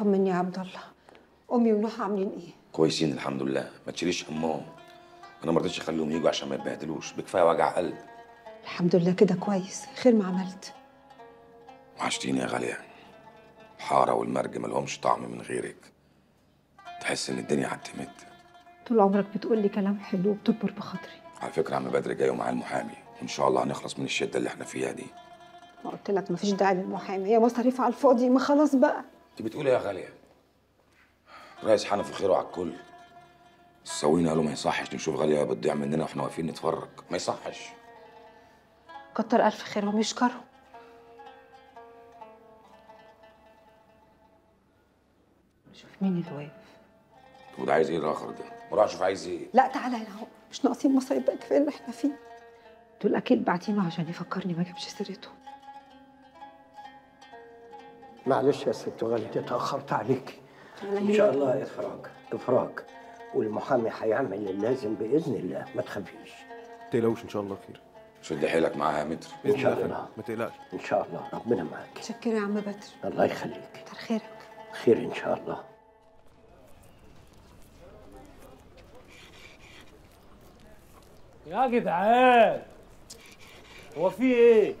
طمني يا عبد الله، امي ونوح عاملين ايه؟ كويسين الحمد لله، ما تشيليش همهم. انا ما رضيتش اخليهم يجوا عشان ما يتبهدلوش، بكفايه وجع قلب. الحمد لله كده كويس، خير ما عملت. وحشتيني يا غاليه. الحاره والمرج ما لهمش طعم من غيرك. تحس ان الدنيا عتمت. طول عمرك بتقول لي كلام حلو وبتكبر بخاطري. على فكره عم بدر جاي ومعاه المحامي، وان شاء الله هنخلص من الشده اللي احنا فيها دي. ما قلت لك مفيش داعي للمحامي، هي مصاريف على الفاضي، ما خلاص بقى. انت بتقولي يا غاليه؟ الريس حنفي خيره على الكل. السوينا قالوا ما يصحش نشوف غاليه بتضيع مننا واحنا واقفين نتفرج، ما يصحش. كتر الف خيرهم يشكرهم. شوف مين اللي واقف. وده عايز ايه الاخر ده؟ وراح اشوف عايز ايه؟ لا تعالى هنا اهو، مش ناقصين مصاريف بقى، كفايه اللي احنا فيه. دول اكيد باعتينه عشان يفكرني ما جابش سيرته. معلش يا ست غاليه اتاخرت عليكي. ان شاء الله افراج والمحامي هيعمل اللازم باذن الله، ما تخافيش. ما تقلقوش ان شاء الله خير. شد حيلك معاها يا متر ان شاء الله، ما تقلقش ان شاء الله، ربنا معاك. متشكره يا عم بدر، الله يخليك. كتر خيرك. خير ان شاء الله. يا جدعان هو في ايه؟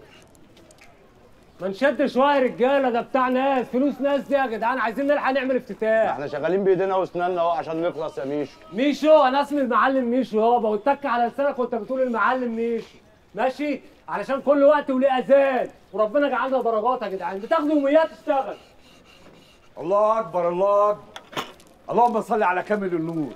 ما نشدش وعي رجاله، ده بتاع ناس، فلوس ناس دي يا جدعان، عايزين نلحق نعمل افتتاح. احنا شغالين بايدينا واسناننا اهو عشان نخلص يا ميشو. ميشو انا اسمي المعلم ميشو يابا، واتك على لسانك وانت بتقول المعلم ميشو، ماشي؟ علشان كل وقت وليه اذان، وربنا جعلنا درجات يا جدعان، بتاخدوا يوميات تشتغل. الله اكبر الله اكبر، اللهم صل على كامل النور.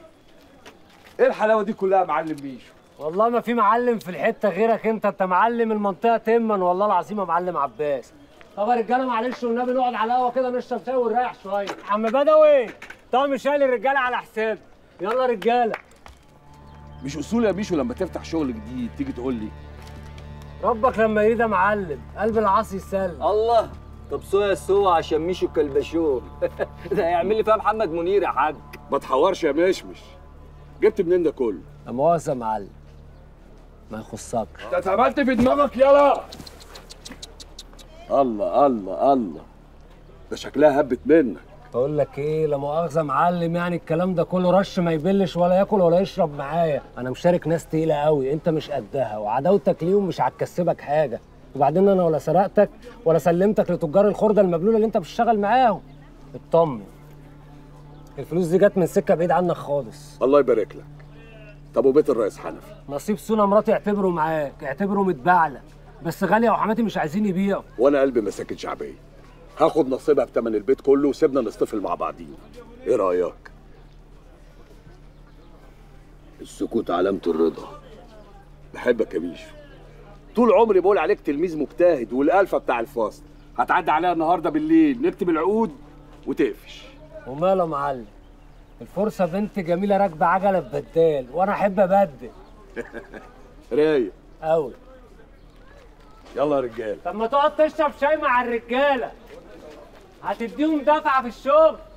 ايه الحلاوه دي كلها يا معلم ميشو؟ والله ما في معلم في الحته غيرك انت، انت معلم المنطقه تمن والله العظيم يا معلم عباس. طب يا رجاله معلش والنبي نقعد على القهوه كده نشرب شاي ونريح شويه. عم بدوي طعم شاي للرجاله على حساب. يلا رجاله. مش اصول يا بيشو لما تفتح شغل جديد تيجي تقول لي ربك لما يريد يا معلم قلب العاصي يسلم. الله طب سوى سوى عشان ميشو الكلبشور. ده هيعمل لي فيها محمد منير يا حاج. ما تحورش يا مشمش، جبت منين ده كله؟ لا مؤاخذه يا معلم ما يخصكش. انت اتعملت في دماغك يلا. الله الله الله، ده شكلها هبت منك. بقول لك ايه، لا مؤاخذه معلم يعني الكلام ده كله رش ما يبلش ولا ياكل ولا يشرب معايا، انا مشارك ناس تقيله قوي انت مش قدها، وعداوتك ليهم مش هتكسبك حاجه، وبعدين انا ولا سرقتك ولا سلمتك لتجار الخرده المبلوله اللي انت بتشتغل معاهم. اطمن، الفلوس دي جت من سكه بعيد عنك خالص. الله يبارك لك. طب وبيت الرئيس حنفي؟ نصيب سونا مراتي اعتبره معاك، اعتبره متباع لك، بس غاليه وحماتي مش عايزين يبيعوا. وانا قلبي مساكن شعبيه، هاخد نصيبها بتمن البيت كله وسيبنا نصطفل مع بعضينا، ايه رايك؟ السكوت علامه الرضا. بحبك يا بيشو، طول عمري بقول عليك تلميذ مجتهد والالفه بتاع الفصل، هتعدي عليها النهارده بالليل نكتب العقود وتقفش. وماله يا معلم؟ الفرصة بنت جميلة راكبة عجلة ببدال وأنا أحب أبدل. رايق أوي. يلا يا رجالة. طب ما تقعد تشرب شاي مع الرجالة، هتديهم دفعة في الشغل.